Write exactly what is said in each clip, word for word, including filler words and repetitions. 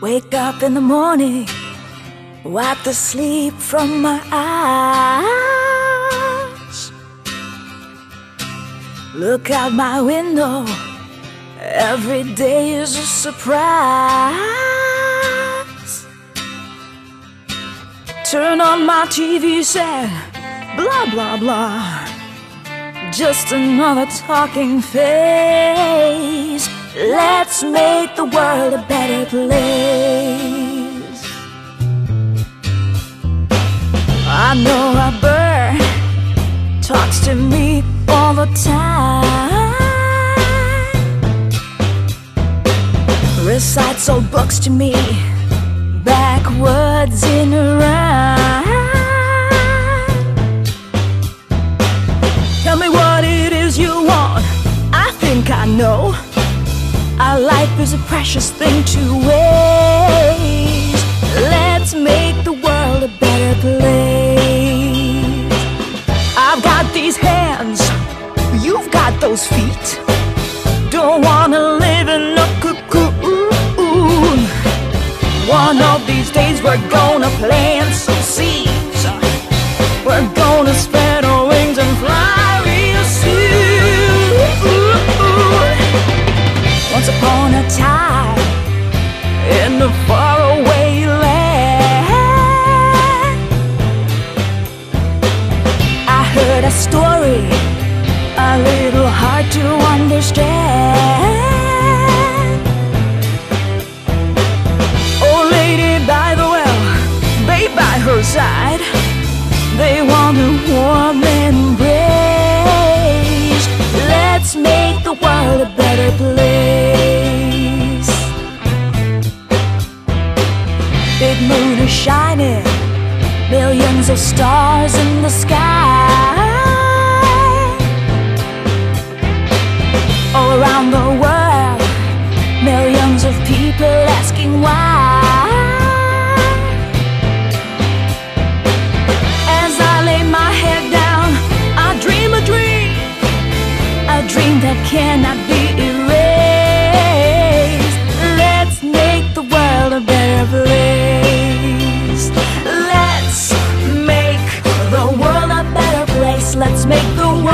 Wake up in the morning, wipe the sleep from my eyes. Look out my window, every day is a surprise. Turn on my T V set, blah blah blah, just another talking face. Let's make the world a better place. I know a bird talks to me all the time, recites old books to me backwards in a rhyme. Tell me what it is you want, I think I know. Our life is a precious thing to waste. Let's make the world a better place. I've got these hands, you've got those feet. Don't wanna live in a cocoon. One of these days we're gonna plant some seeds. We're gonna spread our wings and fly real soon. Once upon a time, in a faraway land, I heard a story, a little hard to understand. Old lady by the well, babe by her side, they want a warm embrace. Let's make the world a better place. Big moon is shining, millions of stars in the sky. All around the world, millions of people asking why. As I lay my head down, I dream a dream, a dream that cannot be erased. Let's make the world a better place. Let's make the world a better place. Let's make the world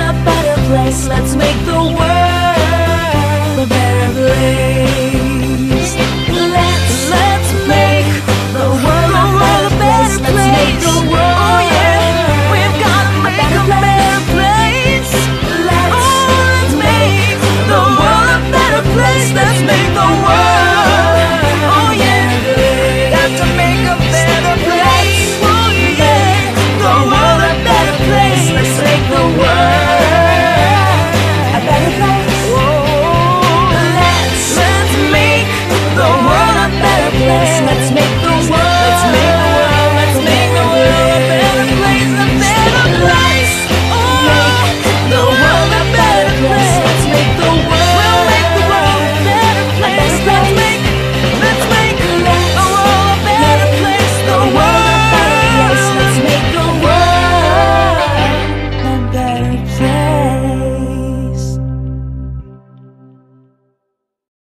a better place. Let's make the world a better place. Let's, let's make the world a better place. Let's make the world, oh yeah, we've got to make a better place. Let's make the world a better place. Let's make the world. Let's make the world. Let's make